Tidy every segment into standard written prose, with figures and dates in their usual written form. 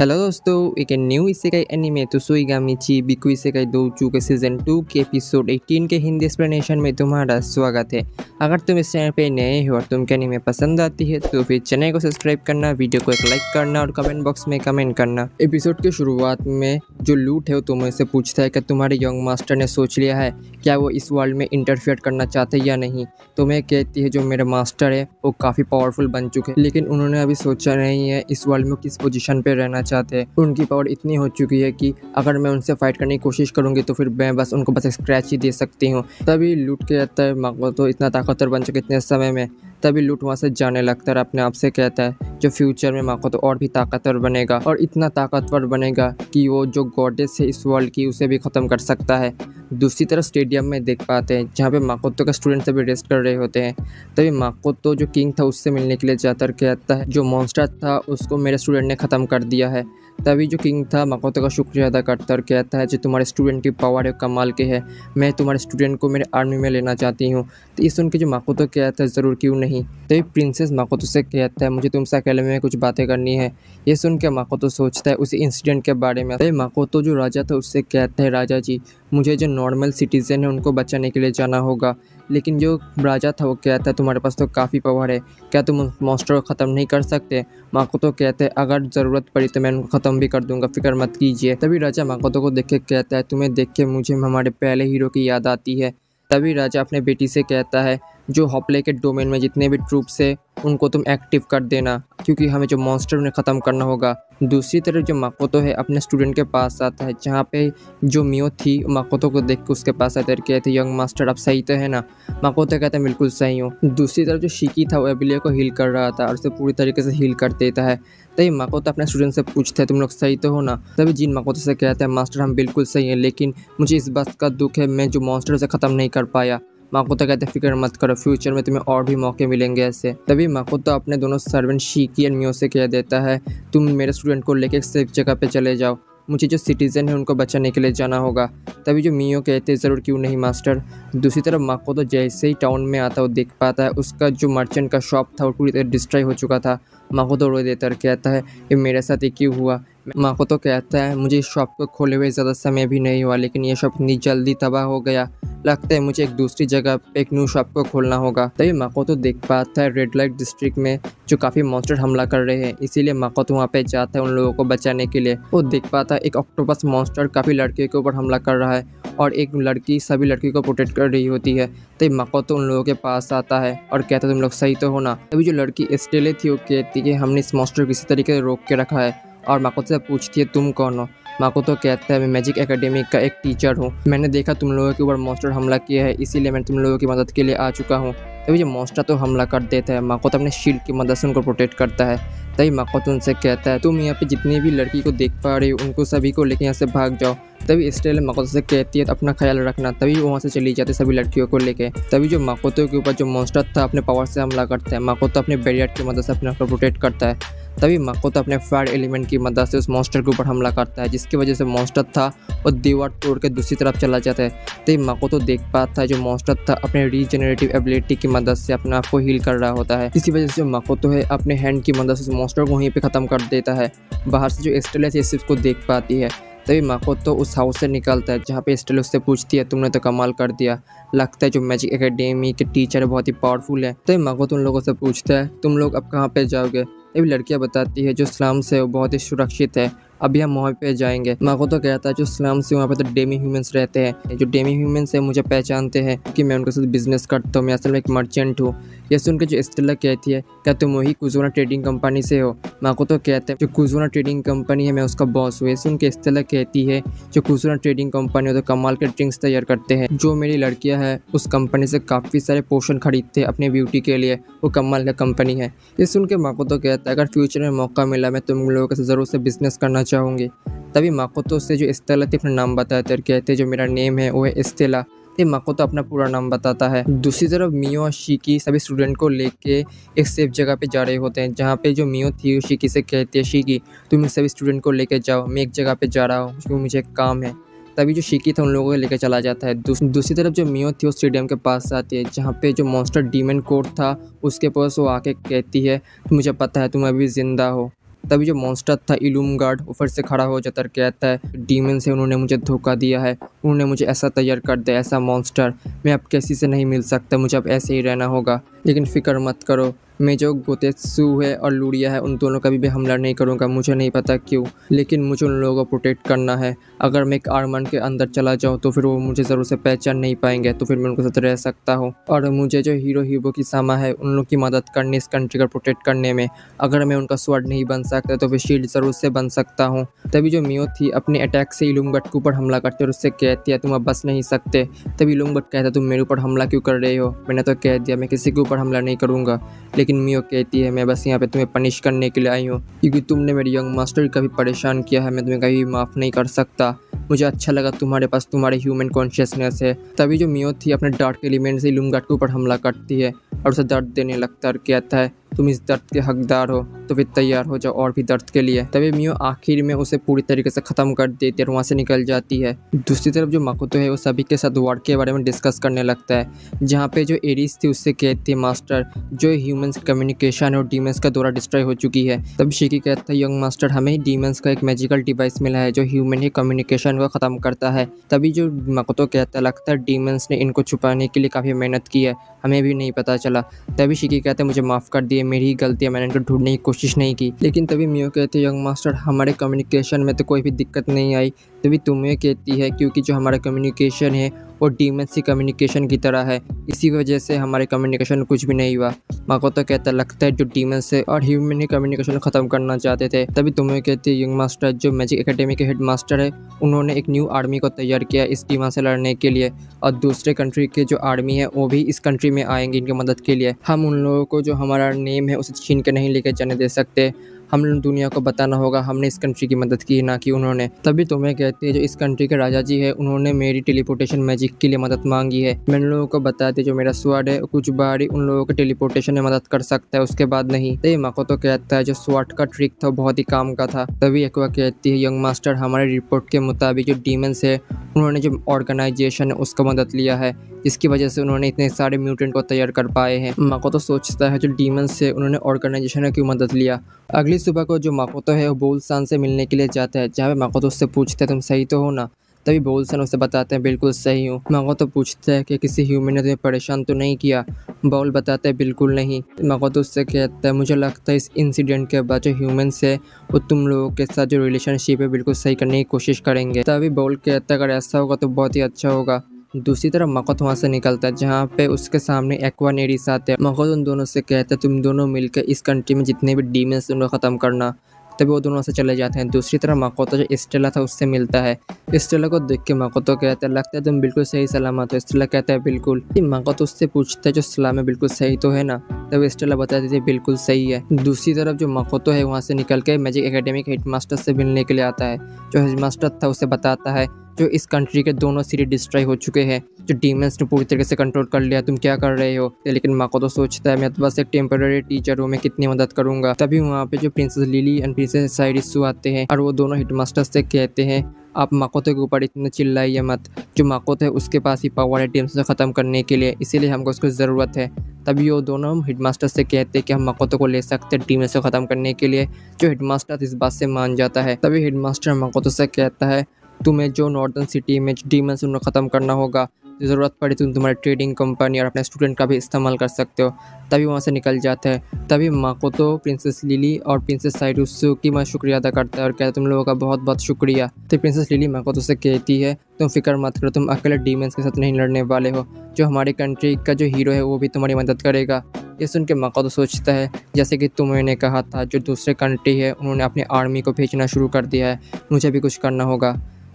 Hello दोस्तों, एक new isekai anime त्सुकी गा मिचिबिकु इसेकाई डोउचू के सीजन 2 के एपिसोड 18 के हिंदी एक्सप्लेनेशन में तुम्हारा स्वागत है। अगर तुम इस चैनल पे नए हो और तुमको एनीमे पसंद आती है तो फिर चैनल को सब्सक्राइब करना, वीडियो को एक लाइक करना और कमेंट बॉक्स में कमेंट करना। एपिसोड की शुरुआत में जो लूट है वो तुमसे पूछता है कि तुम्हारे यंग मास्टर ने सोच लिया है क्या वो इस वर्ल्ड में इंटरफेयर करना चाहते या नहीं। तुम्हें कहती है जो मेरे मास्टर है वो काफ़ी पावरफुल बन चुके हैं, लेकिन उन्होंने अभी सोचा नहीं है इस वर्ल्ड में किस पोजीशन पर रहना चाहते हैं। उनकी पावर इतनी हो चुकी है कि अगर मैं उनसे फाइट करने की कोशिश करूंगी तो फिर मैं बस उनको बस स्क्रैच ही दे सकती हूँ। तभी लूट के जाता है माको तो इतना ताकतवर बन चुके इतने समय में। तभी लूट वहाँ से जाने लगता है, अपने आप से कहता है जो फ्यूचर में माको तो और भी ताकतवर बनेगा और इतना ताकतवर बनेगा कि वो जो गॉडेस है इस वर्ल्ड की उसे भी ख़त्म कर सकता है। दूसरी तरफ स्टेडियम में देख पाते हैं जहाँ पे माकोतो का स्टूडेंट सभी रेस्ट कर रहे होते हैं। तभी माकोतो जो किंग था उससे मिलने के लिए जाकर कहता है जो मॉन्स्टर था उसको मेरे स्टूडेंट ने ख़त्म कर दिया है। तभी जो किंग था माकोतो का शुक्रिया अदा करता और कहता है जो तुम्हारे स्टूडेंट की पावर है कमाल के है, मैं तुम्हारे स्टूडेंट को मेरे आर्मी में लेना चाहती हूँ। तो इस सुन के जो माकोतो कहता है ज़रूर क्यों नहीं। तभी प्रिंसेस माकोतो से कहता है मुझे तुमसे अकेले में कुछ बातें करनी है। ये सुन के माकोतो सोचता है उसी इंसिडेंट के बारे में। तभी माकोतो जो राजा था उससे कहता है राजा जी मुझे जो नॉर्मल सिटीज़न है उनको बचाने के लिए जाना होगा, लेकिन जो राजा था वो कहता है तुम्हारे पास तो काफ़ी पावर है, क्या तुम उस मॉन्स्टर को ख़त्म नहीं कर सकते। माकोतो कहते हैं अगर ज़रूरत पड़ी तो मैं उनको ख़त्म भी कर दूंगा, फिक्र मत कीजिए। तभी राजा माकोतो को देख के कहता है तुम्हें देख के मुझे हमारे पहले हीरो की याद आती है। तभी राजा अपने बेटी से कहता है जो हॉपले के डोमेन में जितने भी ट्रूप्स है उनको तुम एक्टिव कर देना, क्योंकि हमें जो मॉन्स्टर उन्हें ख़त्म करना होगा। दूसरी तरफ जो माकोतो है अपने स्टूडेंट के पास आता है जहाँ पे जो मियो थी माकोतो को देख के उसके पास आते कहते यंग मास्टर आप सही तो है ना। माकोतो कहते हैं बिल्कुल सही हो। दूसरी तरफ जो शिकी था वो एबिलिया को हील कर रहा था और उसे पूरी तरीके से हील कर देता है। तभी माकोतो अपने स्टूडेंट से पूछते हैं तुम लोग सही तो हो ना। तभी जिन माकोतो से कहते हैं मास्टर हम बिल्कुल सही हैं, लेकिन मुझे इस बात का दुख है मैं जो मॉन्स्टर उसे ख़त्म नहीं कर पाया। माकोतो कहते फिक्र मत करो, फ्यूचर में तुम्हें और भी मौके मिलेंगे ऐसे। तभी माकोतो अपने दोनों सर्वेंट शिकी और मियो से कह देता है तुम मेरे स्टूडेंट को लेकर सेफ जगह पे चले जाओ, मुझे जो सिटीज़न है उनको बचाने के लिए जाना होगा। तभी जो मियो कहते हैं ज़रूर क्यों नहीं मास्टर। दूसरी तरफ माकोतो जैसे ही टाउन में आता है वो देख पाता है उसका जो मर्चेंट का शॉप था वो पूरी तरह डिस्ट्रॉय हो चुका था। माकोतो रो देता कहता है ये मेरे साथ ही क्यों हुआ। माकोतो कहता है मुझे इस शॉप को खोले हुए ज़्यादा समय भी नहीं हुआ, लेकिन ये शॉप इतनी जल्दी तबाह हो गया, लगता है मुझे एक दूसरी जगह पे एक न्यू शॉप को खोलना होगा। तभी माकोतो देख पाता है रेड लाइट डिस्ट्रिक्ट में जो काफ़ी मॉन्स्टर हमला कर रहे हैं, इसीलिए माकोतो वहाँ पे जाता है उन लोगों को बचाने के लिए। वो देख पाता है एक ऑक्टोपस मॉन्स्टर काफ़ी लड़कियों के ऊपर हमला कर रहा है और एक लड़की सभी लड़कियों को प्रोटेक्ट कर रही होती है। तभी माकोतो उन लोगों के पास आता है और कहता है तुम लोग सही तो हो ना। तभी जो लड़की स्टेले थी वो कहती कि हमने इस मॉन्स्टर को किसी तरीके से रोक के रखा है और माकोतो से पूछती है तुम कौन हो। माकोतो कहता है मैं मैजिक एकेडमी का एक टीचर हूँ, मैंने देखा तुम लोगों के ऊपर मॉन्स्टर हमला किया है, इसीलिए मैं तुम लोगों की मदद के लिए आ चुका हूँ। तभी जो मॉन्स्टर तो हमला कर देता है, माकोतो अपने शील्ड की मदद से उनको प्रोटेक्ट करता है। तभी माकोतो उनसे कहता है तुम यहाँ पे जितनी भी लड़की को देख पा रहे हो उनको सभी को लेकर यहाँ से भाग जाओ। तभी स्टेल माकोतो से कहती है अपना ख्याल रखना। तभी वो वहाँ से चली जाती है सभी लड़कियों को लेके। तभी जो माकोतो के ऊपर जो मॉन्स्टर था अपने पावर से हमला करता है, माकोतो अपने बैरियर की मदद से अपने आप को प्रोटेक्ट करता है। तभी माकोतो अपने फायर एलिमेंट की मदद से उस मॉन्स्टर के ऊपर हमला करता है, जिसकी वजह से मॉन्स्टर था और दीवार तोड़ के दूसरी तरफ चला जाता है। तभी माकोतो देख पाता है जो मॉन्स्टर था अपने रीजनरेटिव एबिलिटी की मदद से अपने आप को हील कर रहा होता है। इसी वजह से माकोतो है अपने हैंड की मदद से मॉन्स्टर को वहीं पे ख़त्म कर देता है। बाहर से जो स्टेला है इस चीज़ को देख पाती है। तभी माकोतो उस हाउस से निकलता है जहाँ पे स्टेला उससे पूछती है तुमने तो कमाल कर दिया, लगता है जो मैजिक एकेडमी के टीचर बहुत ही पावरफुल है। तभी माकोतो उन लोगों से पूछता है तुम लोग अब कहाँ पर जाओगे। अभी लड़कियाँ बताती है जो स्लम्स है वो बहुत ही सुरक्षित है, अभी हम वहाँ पे जाएंगे। माकोतो कहता है जो स्लम्स है वहाँ पे तो डेमी ह्यूमंस रहते हैं, जो डेमी ह्यूमंस है मुझे पहचानते हैं क्योंकि मैं उनके साथ बिजनेस करता हूँ, मैं असल में एक मर्चेंट हूँ। यह सुनकर जो स्टेला कहती है क्या तुम वही कुजुना ट्रेडिंग कंपनी से हो। माकोतो कहते हैं जो कुजुना ट्रेडिंग कंपनी है मैं उसका बॉस हूँ। यह सुनकर स्टेला कहती है जो कुजुना ट्रेडिंग कंपनी है तो कमाल के ड्रिंक्स तैयार करते हैं, जो मेरी लड़कियाँ है उस कंपनी से काफ़ी सारे पोर्शन खरीदते हैं अपनी ब्यूटी के लिए, वो कमाल का कंपनी है। यह सुनकर माकोतो कहता है अगर फ्यूचर में मौका मिला मैं तुम लोगों के ज़रूर से बिजनेस करना चाहूँगी। तभी माकोतो से जो स्टेला थी अपना नाम बताते हैं, कहते हैं जो मेरा नेम है वो है स्टेला। तभी माकोतो अपना पूरा नाम बताता है। दूसरी तरफ मियो और शिकी सभी स्टूडेंट को लेके एक सेफ जगह पे जा रहे होते हैं, जहाँ पे जो मियो थी वो शिकी से कहती है शिकी तुम सभी स्टूडेंट को लेके जाओ, मैं एक जगह पे जा रहा हूँ क्योंकि मुझे एक काम है। तभी जो शिकी था उन लोगों को लेकर चला जाता है। दूसरी तरफ जो मियो थी वो स्टेडियम के पास आती है जहाँ पे जो मॉन्स्टर डीमन कोर्ट था उसके पास वो आके कहती है मुझे पता है तुम अभी ज़िंदा हो। तभी जो मॉन्स्टर था इलूम गार्ड वो फिर से खड़ा हो जाता है, कहता है डीमन से उन्होंने मुझे धोखा दिया है, उन्होंने मुझे ऐसा तैयार कर दिया, ऐसा मॉन्स्टर, मैं अब किसी से नहीं मिल सकता, मुझे अब ऐसे ही रहना होगा। लेकिन फिक्र मत करो, मैं जो गोतेत्सु है और लूरिया है उन दोनों का भी हमला नहीं करूँगा, मुझे नहीं पता क्यों, लेकिन मुझे उन लोगों को प्रोटेक्ट करना है। अगर मैं एक आर्मन के अंदर चला जाऊँ तो फिर वो मुझे ज़रूर से पहचान नहीं पाएंगे, तो फिर मैं उनके साथ रह सकता हूँ। और मुझे जो हीरो हीरो की सामा है उन लोग की मदद करनी इस कंट्री को प्रोटेक्ट करने में, अगर मैं उनका स्वॉर्ड नहीं बन सकता तो फिर शील्ड ज़रूर से बन सकता हूँ। तभी जो मियो थी अपने अटैक से इलूम गट के ऊपर हमला करते और उससे कहती है तुम अब बच नहीं सकते। तभी इलूम गट कहता तुम मेरे ऊपर हमला क्यों कर रहे हो, मैंने तो कह दिया मैं किसी के ऊपर हमला नहीं करूँगा। लेकिन मियो कहती है मैं बस यहाँ पे तुम्हें पनिश करने के लिए आई हूँ, क्योंकि तुमने मेरे यंग मास्टर को भी परेशान किया है, मैं तुम्हें कभी माफ़ नहीं कर सकता। मुझे अच्छा लगा तुम्हारे पास तुम्हारे ह्यूमन कॉन्शियसनेस है। तभी जो मियो थी अपने डार्क एलिमेंट से इलूम गार्ड के ऊपर हमला करती है और उसे दर्द देने लगता है और कहता है तुम इस दर्द के हकदार हो, तो फिर तैयार हो जाओ और भी दर्द के लिए। तभी मियो आखिर में उसे पूरी तरीके से ख़त्म कर देती है और वहाँ से निकल जाती है। दूसरी तरफ जो माकोतो है वो सभी के साथ वार के बारे में डिस्कस करने लगता है, जहाँ पे जो एरिस थी उससे कहती है मास्टर जो ह्यूमंस कम्युनिकेशन और डीमंस का द्वारा डिस्ट्रॉय हो चुकी है। तब शिकी कहता है यंग मास्टर हमें डीमंस का एक मैजिकल डिवाइस मिला है जो ह्यूमन ही कम्युनिकेशन को ख़त्म करता है। तभी जो माकोतो कहता लगता है डीमंस ने इनको छुपाने के लिए काफ़ी मेहनत की है, हमें भी नहीं पता चला। तभी शिकी कहता है मुझे माफ़ कर दिए, मेरी ही गलती है, मैंने इनको ढूंढने की कोशिश नहीं की। लेकिन तभी मियो कहते यंग मास्टर हमारे कम्युनिकेशन में तो कोई भी दिक्कत नहीं आई। तभी तुम्हें कहती है क्योंकि जो हमारा कम्युनिकेशन है वो डीमन सी कम्युनिकेशन की तरह है, इसी वजह से हमारे कम्युनिकेशन कुछ भी नहीं हुआ। माकोतो कहता लगता है जो डीमन से और ह्यूमन ही कम्युनिकेशन ख़त्म करना चाहते थे। तभी तुम्हें कहती है यंग मास्टर जो मैजिक एकेडमी के हेड मास्टर है उन्होंने एक न्यू आर्मी को तैयार किया इस डीमन से लड़ने के लिए, और दूसरे कंट्री के जो आर्मी है वो भी इस कंट्री में आएंगे इनकी मदद के लिए। हम उन लोगों को जो हमारा नेम है उसे छीन के नहीं लेकर जाने दे सकते, हमने दुनिया को बताना होगा हमने इस कंट्री की मदद की ना कि उन्होंने। तभी तुम्हें कहती है जो इस कंट्री के राजा जी है उन्होंने मेरी टेलीपोर्टेशन मैजिक के लिए मदद मांगी है, मैं उन लोगों को बताते जो मेरा स्वाड है कुछ बार ही उन लोगों के टेलीपोर्टेशन में मदद कर सकता है, उसके बाद नहीं। तभी माकोतो कहता है जो स्वाड का ट्रिक था बहुत ही काम का था। तभी एक्वा कहती है यंग मास्टर हमारे रिपोर्ट के मुताबिक जो डीमंस है उन्होंने जो ऑर्गेनाइजेशन है उसका मदद लिया है, जिसकी वजह से उन्होंने इतने सारे म्यूटेंट को तैयार कर पाए हैं। माकोतो सोचता है जो डीमंस है उन्होंने ऑर्गेनाइजेशन ने क्यों मदद लिया। अगली सुबह को जो माकोतो है वो बोलसान से मिलने के लिए जाता है, जहाँ पे माकोतो उससे पूछते हैं तुम सही तो हो ना। तभी बोलसन उसे बताते हैं बिल्कुल सही हूँ। माकोतो पूछते हैं कि किसी ह्यूमन ने तुम्हें परेशान तो नहीं किया। बोल बताते हैं बिल्कुल नहीं। माकोतो उससे कहता है मुझे लगता है इस इंसिडेंट के बाद जो ह्यूमन से वो तुम लोगों के साथ जो रिलेशनशिप है बिल्कुल सही करने की कोशिश करेंगे। तभी बोल कहता है अगर ऐसा होगा तो बहुत ही अच्छा होगा। दूसरी तरफ माकोतो वहाँ से निकलता है, जहाँ पे उसके सामने एक्वा नेरिस आते हैं। माकोतो उन दोनों से कहता है तुम दोनों मिलकर इस कंट्री में जितने भी डीमंस उनको ख़त्म करना। तभी वो दोनों से चले जाते हैं। दूसरी तरफ माकोतो जो स्टेला था उससे मिलता है। स्टेला को देख के माकोतो कहता है लगता है तुम बिल्कुल सही सलामत हो। स्टेला कहता है बिल्कुल। माकोतो उससे पूछता है जो सलाम है बिल्कुल सही तो है ना। तब स्टेला बता देती है बिल्कुल सही है। दूसरी तरफ जो माकोतो है वहाँ से निकल के मैजिक एकेडमी के हेडमास्टर से मिलने के लिए आता है। जो हेडमास्टर था उसे बताता है जो इस कंट्री के दोनों सिटी डिस्ट्रॉय हो चुके हैं, जो डीमंस ने पूरी तरीके से कंट्रोल कर लिया, तुम क्या कर रहे हो। लेकिन माकोतो सोचता है मैं तो बस एक टेम्पररी टीचर हूँ, मैं कितनी मदद करूँगा। तभी वहाँ पे जो प्रिंसेस लिली एंड प्रिंसेस साइरिसू आते हैं और वो दोनों हेडमास्टर से कहते हैं आप माकोतो के ऊपर इतना चिल्लाइए मत, जो माकोतो है उसके पास ही पावर है डीमंस को ख़त्म करने के लिए, इसीलिए हमको उसको ज़रूरत है। तभी वो दोनों हेडमास्टर से कहते हैं कि हम माकोतो को ले सकते हैं डीमंस को ख़त्म करने के लिए। जो हेडमास्टर इस बात से मान जाता है। तभी हेडमास्टर माकोतो से कहता है तुम्हें जो नॉर्दर्न सिटी में डीमंस उनको ख़त्म करना होगा, ज़रूरत पड़ी तुम तुम्हारी ट्रेडिंग कंपनी और अपने स्टूडेंट का भी इस्तेमाल कर सकते हो। तभी वहाँ से निकल जाते हैं। तभी माकोतो प्रिंसेस लिली और प्रिंसेस साइरिसू की मैं शुक्रिया अदा करता है और कहता है तुम लोगों का बहुत बहुत शुक्रिया। तो प्रिंसेस लिली माकोतो से कहती है तुम फिक्र मत करो, तुम अकेले डीमंस के साथ नहीं लड़ने वाले हो, जो हमारे कंट्री का जो हीरो है वो भी तुम्हारी मदद करेगा। ये सुन के माकोतो सोचता है जैसे कि तुमने कहा था जो दूसरे कंट्री है उन्होंने अपने आर्मी को भेजना शुरू कर दिया है, मुझे भी कुछ करना होगा।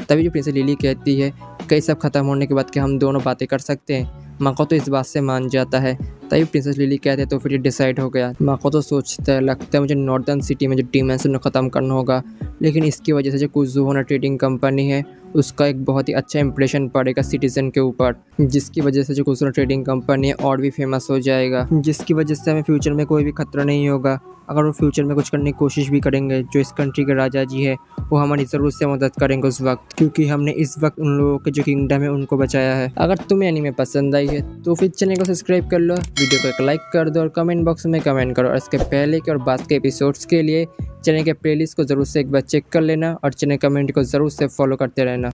तभी जो प्रिंसेस लिली कहती है कई सब खत्म होने के बाद कि हम दोनों बातें कर सकते हैं। माकोतो इस बात से मान जाता है। तभी प्रिंसेस लिली कहते हैं तो फिर ये डिसाइड हो गया। माकोतो सोचता है लगता है मुझे नॉर्दर्न सिटी में जो डीमंस उन्हें ख़त्म करना होगा, लेकिन इसकी वजह से जो कुजुनोहा ट्रेडिंग कंपनी है उसका एक बहुत ही अच्छा इंप्रेशन पड़ेगा सिटीज़न के ऊपर, जिसकी वजह से जो कुजुनोहा ट्रेडिंग कंपनी है और भी फेमस हो जाएगा, जिसकी वजह से हमें फ्यूचर में कोई भी खतरा नहीं होगा। अगर वो फ्यूचर में कुछ करने की कोशिश भी करेंगे जो इस कंट्री के राजा जी है वो हमारी ज़रूर से मदद करेंगे उस वक्त, क्योंकि हमने इस वक्त उन लोगों के जो किंगडम है उनको बचाया है। अगर तुम्हें एनीमे पसंद आई है तो फिर चैनल को सब्सक्राइब कर लो। वीडियो को एक लाइक कर दो और कमेंट बॉक्स में कमेंट करो। और इसके पहले के और बाद के एपिसोड्स के लिए चैनल के प्लेलिस्ट को ज़रूर से एक बार चेक कर लेना और चैनल कमेंट को ज़रूर से फॉलो करते रहना।